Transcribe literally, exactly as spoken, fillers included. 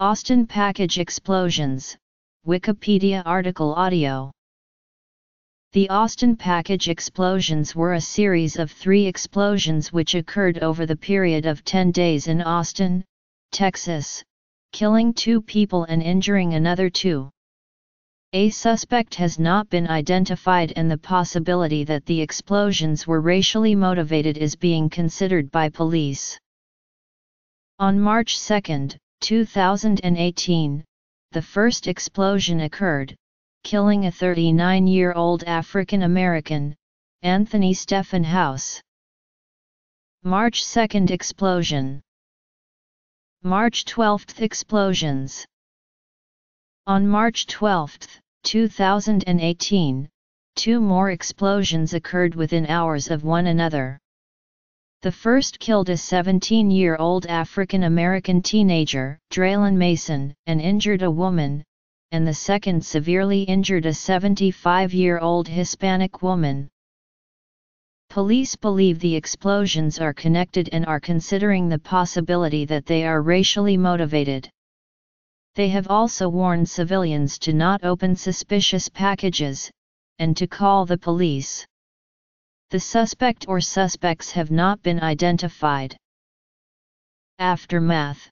Austin package explosions, Wikipedia article audio. The Austin package explosions were a series of three explosions which occurred over the period of ten days in Austin, Texas, killing two people and injuring another two. A suspect has not been identified, and the possibility that the explosions were racially motivated is being considered by police. On March second, two thousand eighteen, the first explosion occurred, killing a thirty-nine-year-old African American, Anthony Stephen House. March second explosion. March twelfth explosions. On March twelfth, two thousand eighteen, two more explosions occurred within hours of one another. The first killed a seventeen-year-old African American teenager, Draylen Mason, and injured a woman, and the second severely injured a seventy-five-year-old Hispanic woman. Police believe the explosions are connected and are considering the possibility that they are racially motivated. They have also warned civilians to not open suspicious packages, and to call the police. The suspect or suspects have not been identified. Aftermath.